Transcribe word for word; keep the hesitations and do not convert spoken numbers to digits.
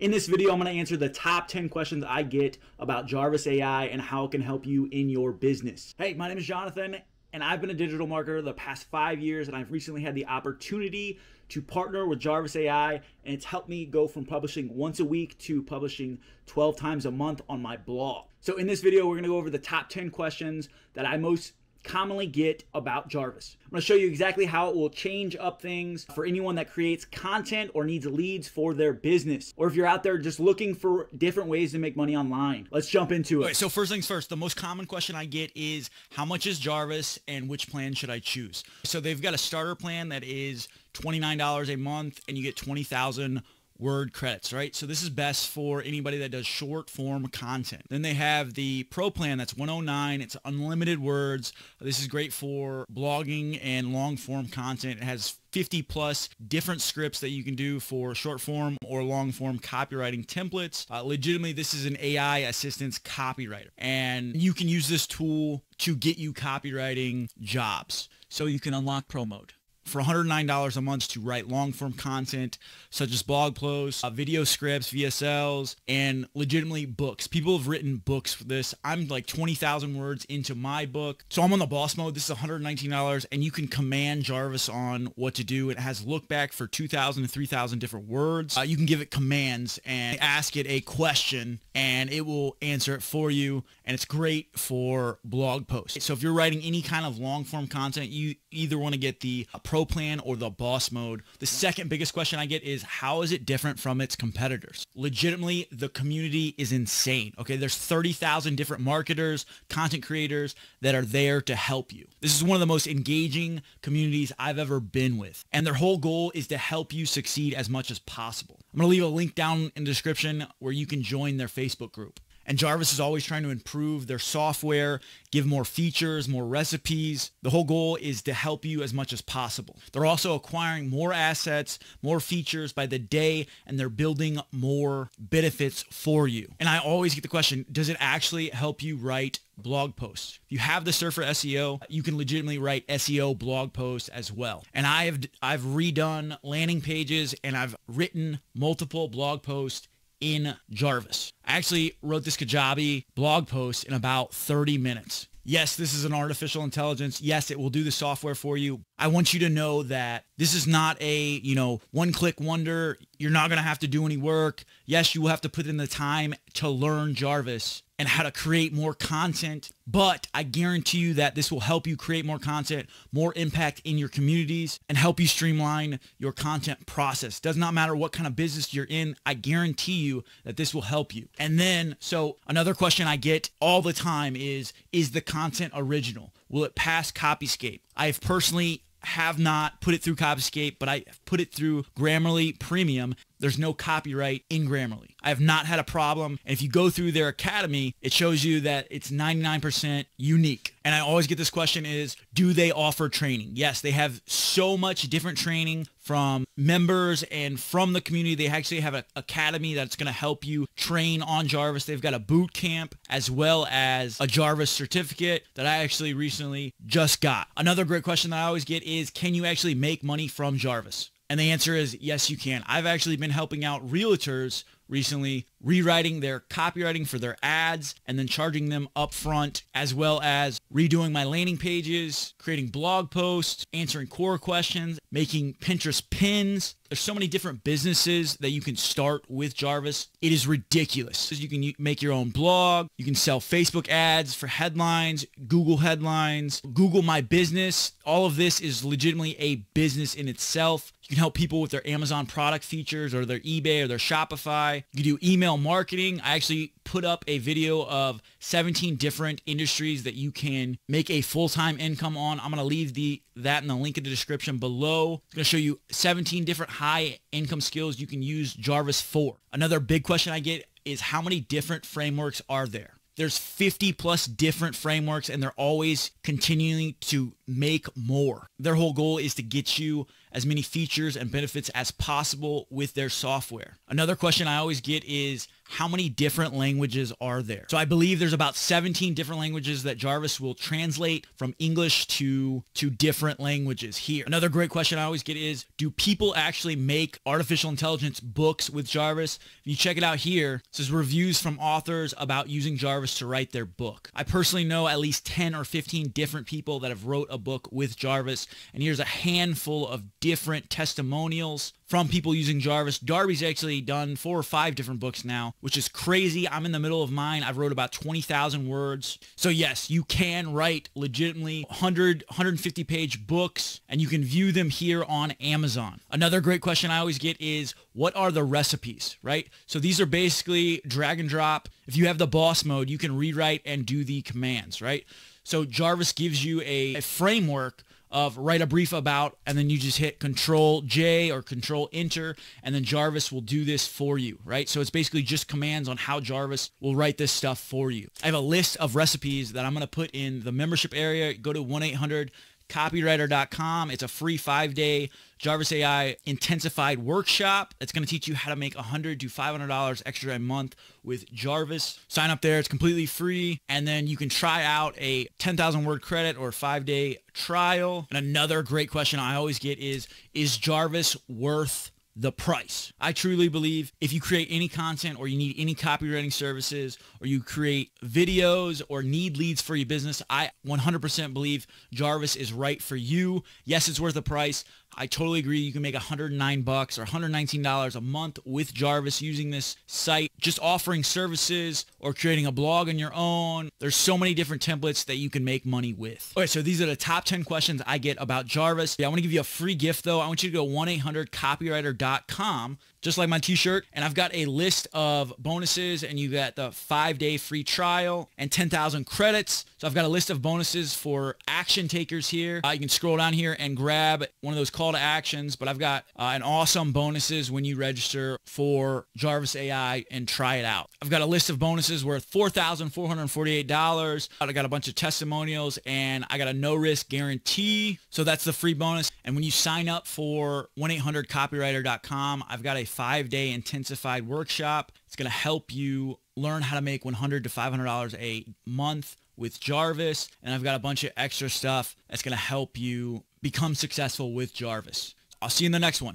In this video, I'm going to answer the top ten questions I get about Jarvis A I and how it can help you in your business. Hey, my name is Jonathan, and I've been a digital marketer the past five years, and I've recently had the opportunity to partner with Jarvis A I, and it's helped me go from publishing once a week to publishing twelve times a month on my blog. So in this video, we're going to go over the top ten questions that I most commonly get about Jarvis. I'm going to show you exactly how it will change up things for anyone that creates content or needs leads for their business, or if you're out there just looking for different ways to make money online. Let's jump into it. All right, so first things first, the most common question I get is how much is Jarvis and which plan should I choose? So they've got a starter plan that is twenty-nine dollars a month and you get twenty thousand word credits, right? So this is best for anybody that does short form content. Then they have the pro plan that's one oh nine. It's unlimited words. This is great for blogging and long form content. It has fifty plus different scripts that you can do for short form or long form copywriting templates. Uh, legitimately, this is an A I assistance copywriter, and you can use this tool to get you copywriting jobs. So you can unlock pro mode for one hundred nine dollars a month to write long-form content such as blog posts, uh, video scripts, V S Ls, and legitimately books. People have written books for this. I'm like twenty thousand words into my book. So I'm on the boss mode. This is one hundred nineteen dollars, and you can command Jarvis on what to do. It has look back for two thousand to three thousand different words. Uh, you can give it commands and ask it a question, and it will answer it for you, and it's great for blog posts. So if you're writing any kind of long-form content, you either want to get the uh, pro plan or the boss mode. The second biggest question I get is how is it different from its competitors? Legitimately, the community is insane. Okay, there's thirty thousand different marketers, content creators that are there to help you. This is one of the most engaging communities I've ever been with, and their whole goal is to help you succeed as much as possible. I'm going to leave a link down in the description where you can join their Facebook group. And Jarvis is always trying to improve their software, give more features, more recipes. The whole goal is to help you as much as possible. They're also acquiring more assets, more features by the day, and they're building more benefits for you. And I always get the question, does it actually help you write blog posts? If you have the Surfer S E O, you can legitimately write S E O blog posts as well. And I have I've redone landing pages, and I've written multiple blog posts in Jarvis. I actually wrote this Kajabi blog post in about thirty minutes. Yes, this is an artificial intelligence. Yes, it will do the software for you. I want you to know that this is not a, you know, one-click wonder. You're not going to have to do any work. Yes, you will have to put in the time to learn Jarvis and how to create more content, but I guarantee you that this will help you create more content, more impact in your communities, and help you streamline your content process. Does not matter what kind of business you're in, I guarantee you that this will help you. And then, so another question I get all the time is, is the content original? Will it pass Copyscape? I've personally have not put it through Copyscape, but I put it through Grammarly Premium. There's no copyright in Grammarly. I have not had a problem. And if you go through their academy, it shows you that it's ninety-nine percent unique. And I always get this question is, do they offer training? Yes, they have so much different training from members and from the community. They actually have an academy that's going to help you train on Jarvis. They've got a boot camp as well as a Jarvis certificate that I actually recently just got. Another great question that I always get is, can you actually make money from Jarvis? And the answer is yes, you can. I've actually been helping out realtors recently, rewriting their copywriting for their ads and then charging them upfront, as well as redoing my landing pages, creating blog posts, answering core questions, making Pinterest pins. There's so many different businesses that you can start with Jarvis. It is ridiculous. You can make your own blog. You can sell Facebook ads for headlines, Google headlines, Google My Business. All of this is legitimately a business in itself. You can help people with their Amazon product features or their eBay or their Shopify. You can do email marketing. I actually put up a video of seventeen different industries that you can make a full-time income on. I'm going to leave the that in the link in the description below. It's going to show you seventeen different high income skills you can use Jarvis for. Another big question I get is how many different frameworks are there? There's fifty plus different frameworks, and they're always continuing to make more. Their whole goal is to get you as many features and benefits as possible with their software. Another question I always get is, how many different languages are there? So I believe there's about seventeen different languages that Jarvis will translate from English to, to different languages here. Another great question I always get is, do people actually make artificial intelligence books with Jarvis? If you check it out here, this is reviews from authors about using Jarvis to write their book. I personally know at least ten or fifteen different people that have wrote a book with Jarvis, and here's a handful of different testimonials from people using Jarvis. Darby's actually done four or five different books now, which is crazy. I'm in the middle of mine. I've wrote about twenty thousand words. So yes, you can write legitimately one hundred, one hundred fifty page books, and you can view them here on Amazon. Another great question I always get is, what are the recipes, right? So these are basically drag and drop. If you have the boss mode, you can rewrite and do the commands, right? So Jarvis gives you a, a framework of write a brief about, and then you just hit control J or control enter, and then Jarvis will do this for you, right? So it's basically just commands on how Jarvis will write this stuff for you. I have a list of recipes that I'm going to put in the membership area. Go to one eight hundred copywriter dot com. It's a free five day Jarvis A I intensified workshop. It's going to teach you how to make one hundred to five hundred dollars extra a month with Jarvis. Sign up there. It's completely free. And then you can try out a ten thousand word credit or five day trial. And another great question I always get is, is Jarvis worth the price? I truly believe if you create any content, or you need any copywriting services, or you create videos, or need leads for your business, I one hundred percent believe Jarvis is right for you. Yes, it's worth the price. I totally agree. You can make one hundred nine bucks or one hundred nineteen dollars a month with Jarvis using this site, just offering services or creating a blog on your own. There's so many different templates that you can make money with. Okay, so these are the top ten questions I get about Jarvis. Yeah, I want to give you a free gift though. I want you to go one eight hundred copywriter dot com, just like my t-shirt, and I've got a list of bonuses, and you got the five day free trial and ten thousand credits. So I've got a list of bonuses for action takers here. Uh, you can scroll down here and grab one of those call to actions, but I've got uh, an awesome bonuses when you register for Jarvis A I and try it out. I've got a list of bonuses worth four thousand four hundred forty-eight dollars. I got a bunch of testimonials, and I got a no risk guarantee. So that's the free bonus. And when you sign up for one eight hundred copywriter dot com, I've got a five day intensified workshop. It's going to help you learn how to make one hundred to five hundred dollars a month with Jarvis. And I've got a bunch of extra stuff that's going to help you become successful with Jarvis. I'll see you in the next one.